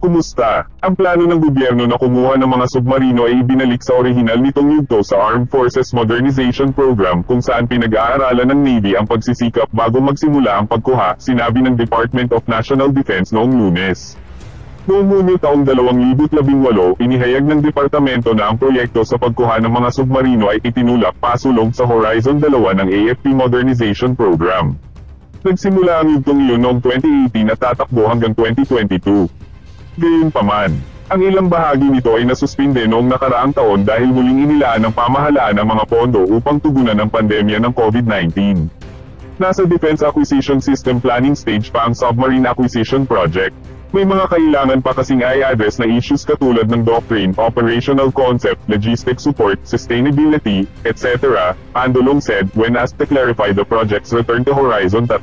Kumusta? Ang plano ng gobyerno na kumuha ng mga submarino ay ibinalik sa orihinal nitong yugto sa Armed Forces Modernization Program kung saan pinag-aaralan ng Navy ang pagsisikap bago magsimula ang pagkuha, sinabi ng Department of National Defense noong Lunes. Noong taong 2018, inihayag ng departamento na ang proyekto sa pagkuha ng mga submarino ay itinulak pasulong sa Horizon 2 ng AFP Modernization Program. Nagsimula ang yugtong iyon noong 2018 at tatakbo hanggang 2022. Gayunpaman, ang ilang bahagi nito ay nasuspinde noong nakaraang taon dahil muling inilaan ng pamahalaan ang mga pondo upang tugunan ang pandemya ng COVID-19. Nasa Defense Acquisition System Planning stage pa ang Submarine Acquisition Project. May mga kailangan pa kasing i-address na issues katulad ng doctrine, operational concept, logistics support, sustainability, etc., Andolong said when asked to clarify the project's return to Horizon 3.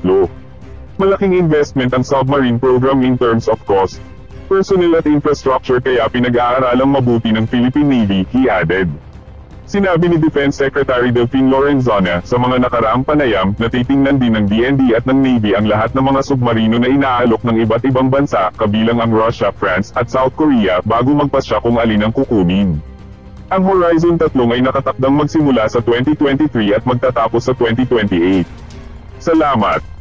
Malaking investment ang submarine program in terms of cost, personnel at infrastructure kaya pinag-aaralang mabuti ng Philippine Navy, he added. Sinabi ni Defense Secretary Delfin Lorenzana, sa mga nakaraang panayam, natitingnan din ng DND at ng Navy ang lahat ng mga submarino na inaalok ng iba't ibang bansa, kabilang ang Russia, France, at South Korea, bago magpasya kung alin ang kukunin. Ang Horizon 3 ay nakatakdang magsimula sa 2023 at magtatapos sa 2028. Salamat!